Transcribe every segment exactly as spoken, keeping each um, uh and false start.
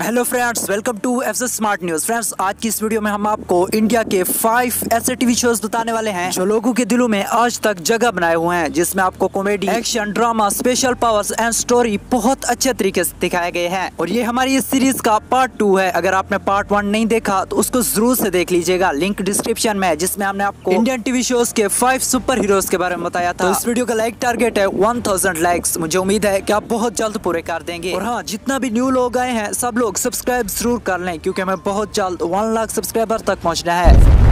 Hello friends, welcome to एफज smart news. Friends, आज की इस वीडियो में हम आपको इंडिया के फाइव ऐसे टीवी शोज बताने वाले हैं जो लोगों के दिलों में आज तक जगह बनाए हुए हैं, जिसमें आपको comedy, action, drama, special powers and story बहुत अच्छे तरीके से दिखाए गए हैं। और ये हमारी इस सीरीज का पार्ट टू है। अगर आपने पार्ट वन नहीं देखा तो उसको जरूर से देख लीजिएगा, लिंक डिस्क्रिप्शन में है, जिसमें हमने आपको इंडियन टीवी शोज के फाइव सुपर हीरोज के बारे में बताया था। इस वीडियो का लाइक टारगेट है वन थाउजेंड लाइक्स। मुझे उम्मीद है की आप बहुत जल्द पूरे कर देंगे। और हाँ, जितना भी न्यू लोग आए हैं सब सब्सक्राइब जरूर कर लें, क्योंकि हमें बहुत जल्द वन लाख सब्सक्राइबर तक पहुंचना है।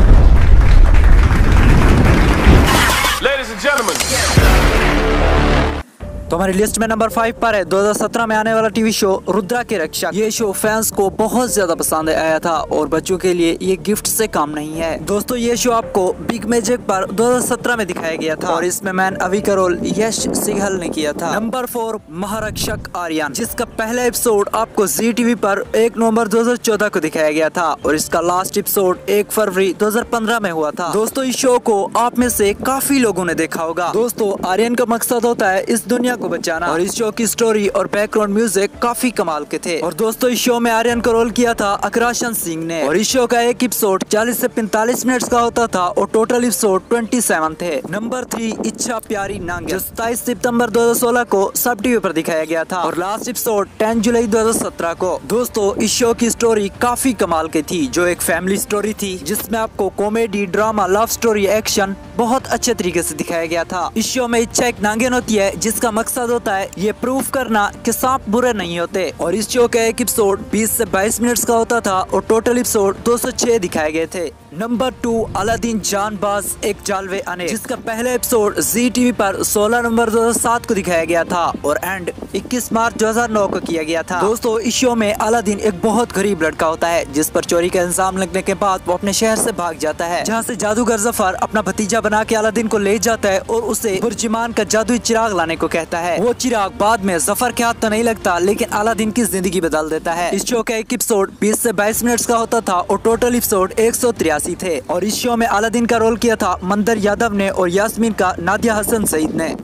तो हमारी लिस्ट में नंबर फाइव पर है दो हज़ार सत्रह में आने वाला टीवी शो रुद्रा के रक्षक। ये शो फैंस को बहुत ज्यादा पसंद आया था और बच्चों के लिए ये गिफ्ट से काम नहीं है। दोस्तों, ये शो आपको बिग मैजिक पर दो हज़ार सत्रह में दिखाया गया था और इसमें मैन अवी का रोल यश सिंघल ने किया था। नंबर फोर, महारक्षक आर्यन, जिसका पहला एपिसोड आपको जी टीवी पर एक नवम्बर दो हजार चौदह को दिखाया गया था और इसका लास्ट एपिसोड एक फरवरी दो हजार पंद्रह में हुआ था। दोस्तों, इस शो को आप में से काफी लोगों ने देखा होगा। दोस्तों, आर्यन का मकसद होता है इस दुनिया को बचाना और इस शो की स्टोरी और बैकग्राउंड म्यूजिक काफी कमाल के थे। और दोस्तों, इस शो में आर्यन का रोल किया था अक्राशन सिंह ने। और इस शो का एक एपिसोड चालीस से पैंतालीस मिनट्स का होता था और टोटल एपिसोड सत्ताईस थे। नंबर थ्री, इच्छा प्यारी नागिन, जो सताइस सितम्बर दो हजार सोलह को सब टीवी पर दिखाया गया था और लास्ट एपिसोड दस जुलाई दो हजार सत्रह को। दोस्तों, इस शो की स्टोरी काफी कमाल की थी, जो एक फैमिली स्टोरी थी, जिसमे आपको comedy, drama, love story, action बहुत अच्छे तरीके से दिखाया गया था। इस शो में इच्छा एक नागिन होती है, जिसका मकसद होता है ये प्रूफ करना कि सांप बुरे नहीं होते। और इस शो का एक एपिसोड बीस से बाईस मिनट्स का होता था और टोटल एपिसोड दो सौ छह दिखाए गए थे। नंबर टू, अलादीन जान-बाज एक जालवे अनेक, जिसका पहला एपिसोड जी टीवी पर सोलह नवंबर दो हज़ार सात को दिखाया गया था और एंड इक्कीस मार्च दो हज़ार नौ को किया गया था। दोस्तों, इस शो में अलादीन एक बहुत गरीब लड़का होता है, जिस पर चोरी का इंजाम लगने के बाद वो अपने शहर से भाग जाता है, जहाँ से जादूगर जफर अपना भतीजा बना के अलादीन को ले जाता है और उसे बुर्जिमान का जादुई चिराग लाने को कहता है। वो चिराग बाद में जफर के हाथ तो नहीं लगता, लेकिन अलादीन की जिंदगी बदल देता है। इस शो का एक एपिसोड बीस से बाईस मिनट्स का होता था और टोटल एपिसोड एक सौ तिरासी थे। और इस शो में अलादीन का रोल किया था मंदर यादव ने और यास्मीन का नादिया हसन सईद ने।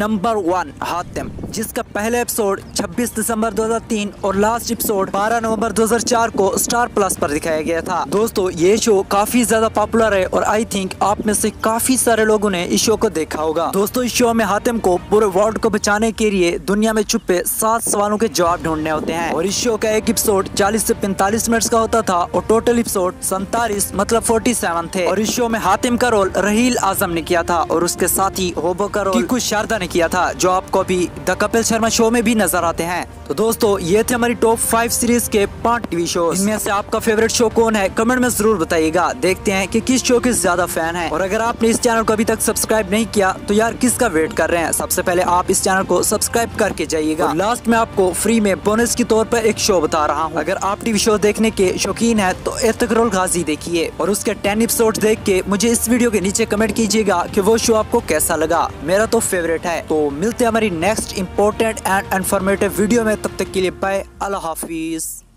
नंबर वन, हातिम, जिसका पहला एपिसोड छब्बीस दिसंबर दो हज़ार तीन और लास्ट एपिसोड बारह नवंबर दो हज़ार चार को स्टार प्लस पर दिखाया गया था। दोस्तों, ये शो काफी ज्यादा पॉपुलर है और आई थिंक आप में से काफी सारे लोगों ने इस शो को देखा होगा। दोस्तों, इस शो में हातिम को पूरे वर्ल्ड को बचाने के लिए दुनिया में छुपे सात सवालों के जवाब ढूंढने होते हैं। और इस शो का एक एपिसोड चालीस से पैंतालीस मिनट्स का होता था और टोटल एपिसोड सैंतालीस मतलब सैंतालीस थे। और इस शो में हातिम का रोल रहील आजम ने किया था और उसके साथ ही होबो का रोल खुश शारदा ने किया था, जो आपको अभी द कपिल शर्मा शो में भी नजर आते हैं। तो दोस्तों, ये थे हमारी टॉप फाइव सीरीज के पांच टीवी शो। इनमें से आपका फेवरेट शो कौन है, कमेंट में जरूर बताइएगा। देखते हैं कि किस शो के ज्यादा फैन हैं। और अगर आपने इस चैनल को अभी तक सब्सक्राइब नहीं किया तो यार किसका वेट कर रहे हैं, सबसे पहले आप इस चैनल को सब्सक्राइब करके जाइएगा। लास्ट में आपको फ्री में बोनस के तौर पर एक शो बता रहा हूँ, अगर आप टीवी शो देखने के शौकीन है तो एर्तुगरुल गाजी देखिए। और उसके टेन एपिसोड देख के मुझे इस वीडियो के नीचे कमेंट कीजिएगा की वो शो आपको कैसा लगा। मेरा तो फेवरेट है। तो मिलते हैं हमारी next important and informative video में, तब तक के लिए बाय, अल्लाह हाफिज।